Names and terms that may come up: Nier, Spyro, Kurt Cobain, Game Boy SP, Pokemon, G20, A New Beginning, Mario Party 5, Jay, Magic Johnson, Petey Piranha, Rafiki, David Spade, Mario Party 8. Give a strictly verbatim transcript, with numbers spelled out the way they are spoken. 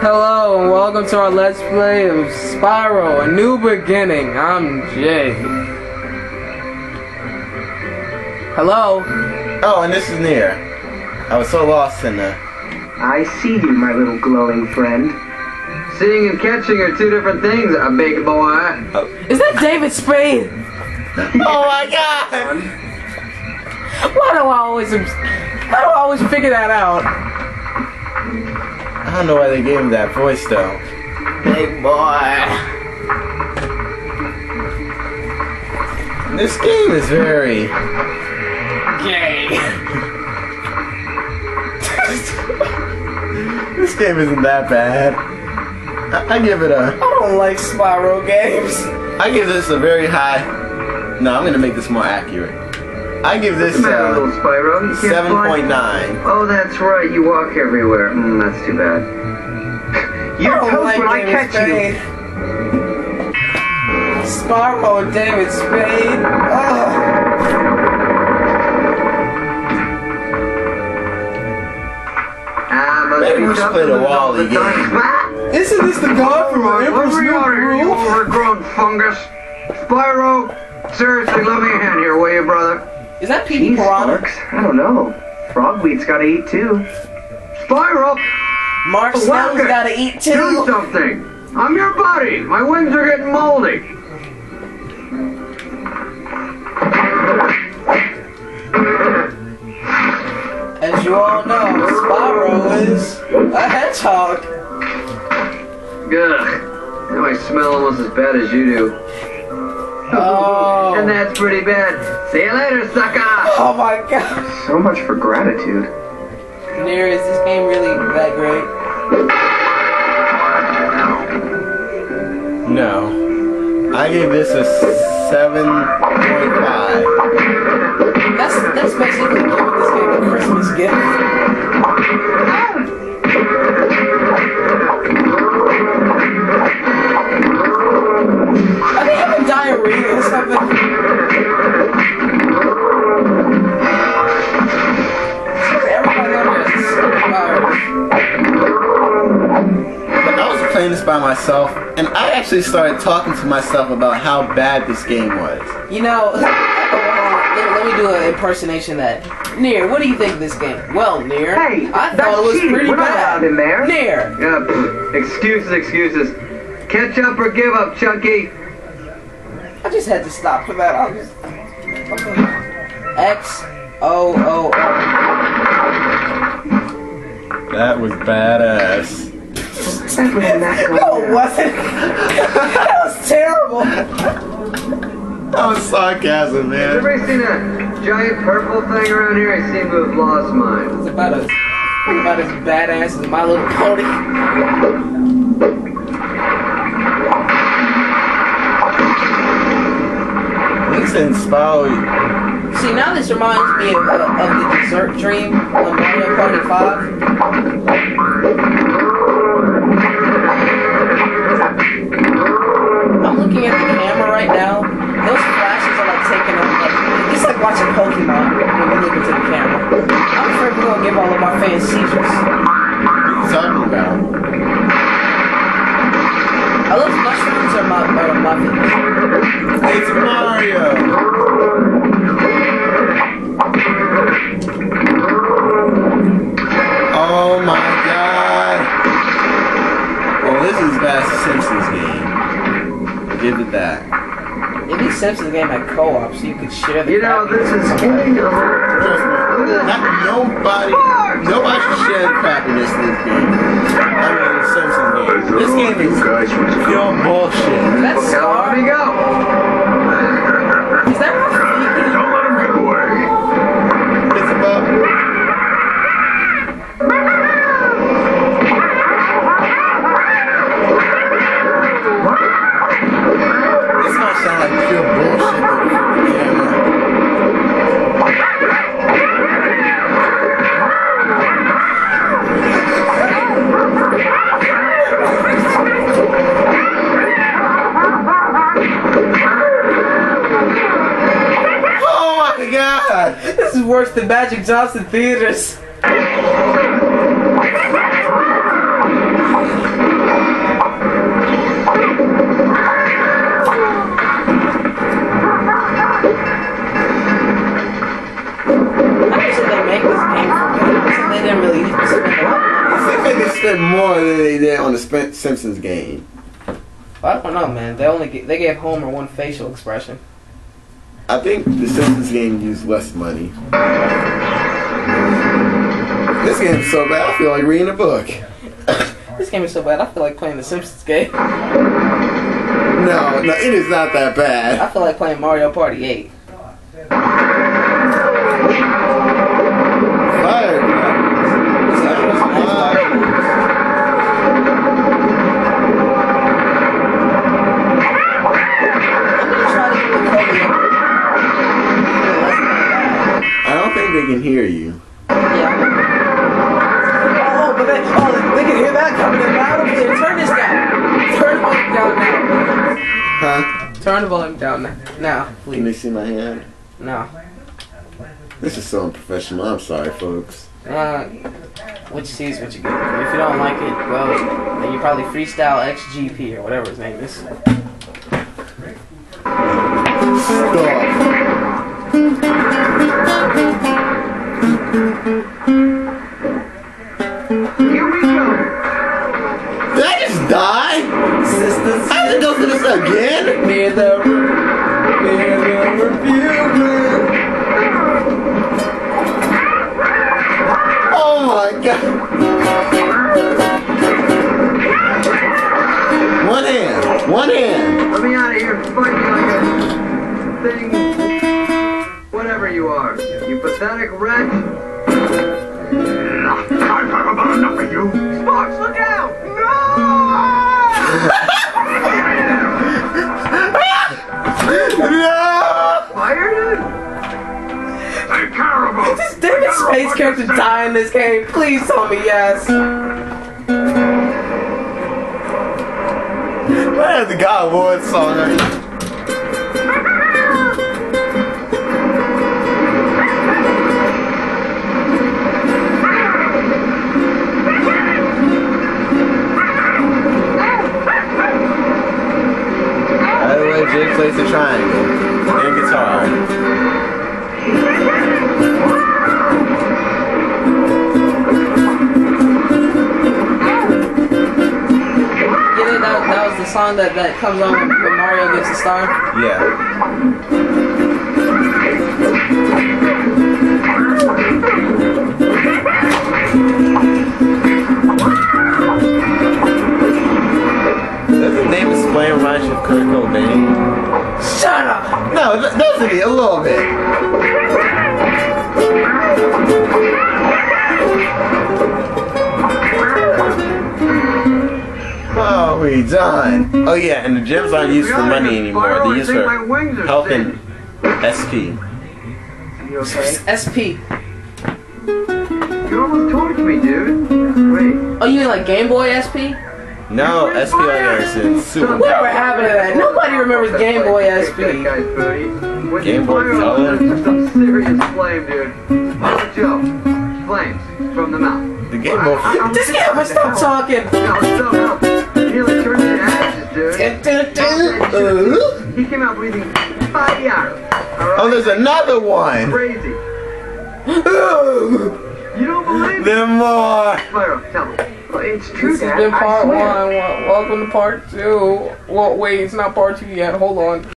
Hello and welcome to our Let's Play of Spyro, A New Beginning. I'm Jay. Hello? Oh, and this is Nier. I was so lost in the... I see you, my little glowing friend. Seeing and catching are two different things, a big boy. Oh. Is that David Spade? Oh my god! Why do I always... Why do I always figure that out? I don't know why they gave him that voice, though. Big boy. This game is very... gay. This game isn't that bad. I, I give it a... I don't like Spyro games. I give this a very high... No, I'm going to make this more accurate. I give this uh, seven point nine. Oh, that's right. You walk everywhere. Mm, that's too bad. You're oh, like when I catch Spade. You. Spyro, David Spade. Oh. Maybe we should play the wall again. Isn't this the god from our Emperor's New Groove? You overgrown fungus. Spyro, seriously, let me a hand here, will you, brother? Is that Petey Piranha? I don't know. Frogweed's gotta eat too. Spyro! Mark's gotta eat too! Do something! I'm your buddy! My wings are getting moldy! As you all know, Spyro is a hedgehog! Ugh. Now I smell almost as bad as you do. Oh. And that's pretty bad. See you later, sucker! Oh my god. So much for gratitude. Nier, is this game really that great? No. I gave this a seven point five. That's, that's basically giving this game a Christmas gift. This by myself, and I actually started talking to myself about how bad this game was. You know, uh, let, let me do an impersonation of that. Nier, what do you think of this game? Well, Nier, hey, I thought it was cheating. Pretty We're bad. Not in there. Nier! Yeah, pff, excuses, excuses. Catch up or give up, Chunky. I just had to stop for that. I'll just... X O O O. That was badass. That was not no, it wasn't. That was terrible. That was sarcasm, man. Has everybody seen that giant purple thing around here? I seem to have lost mine. It's about as, it's about as badass as My Little Pony. It's inspiring. See, now this reminds me of, of, of the dessert dream on Mario Party five. Looking at the camera right now, those flashes are like taking on like it's like watching Pokemon when you look into the camera. I'm afraid we're gonna give all of my fans seizures. What are you talking about? I love mushrooms are my are my muffins. It's Mario. Oh my god. Well, this is Bass Simpson's game. Give it that. It is Simpsons game at co-op, so you could share the. You know, this is getting a little. Nobody, nobody should share the crappiness in this game. I mean, the Simpsons game. This game is pure bullshit. That's Scar. Where'd he go? Is that Rafiki? Don't let him get away. It's about. This is worse than Magic Johnson Theaters. spent more than they did on the Simpsons game. I don't know, man. They only gave, they gave Homer one facial expression. I think the Simpsons game used less money. This game is so bad, I feel like reading a book. This game is so bad, I feel like playing the Simpsons game. No, no, it is not that bad. I feel like playing Mario Party eight. They can hear you. Yeah. Oh, but they, oh, they can hear that coming in loud up there. Turn this down. Turn the volume down now. Huh? Turn the volume down now. Now, please. Can they see my hand? No. This is so unprofessional. I'm sorry, folks. Uh, what you see is what you get. If you don't like it, well, then you probably freestyle X G P or whatever his name is. Stop. Here we go. Did I just die? Sisters, I have to go through this again? Near the near the refuge. Oh my god. One hand. One hand. Let me out of here fighting like a thing. Whatever you are, you pathetic wretch. I've talked about enough of you. Sparks, look out! No! No! Fired? I'm terrible. Does David Spade's character die in this game? Please tell me yes. That is the God Award song, right? Jake plays the triangle and guitar. Get it? That, that was the song that, that comes on when Mario gets the star? Yeah. Doesn't David Spade remind you of Kurt Cobain? Shut up! No, doesn't he? A little bit. Oh, we done. Oh yeah, and the gyms aren't used for money anymore. They're used for health and S P. You okay? S P. You almost torched me, dude. Wait. Oh, you mean like Game Boy S P? No, S P Anderson. Super. Whatever happened to that? Nobody remembers Game Boy S P. Game Boy Color. Some serious flame, dude. Oh, Joe. Flames from the mouth. The Game Boy. Just get up and stop talking. Nearly turned into ashes, dude. He came out breathing fire. Oh, there's another one. Crazy. You don't believe me? There more. Spyro, tell me. Well, it's true, this has been part one. Welcome to part two. Well, wait, it's not part two yet. Hold on.